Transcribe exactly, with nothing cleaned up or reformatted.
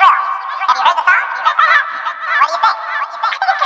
Yes. Have you heard the song? What do you think? What do you think?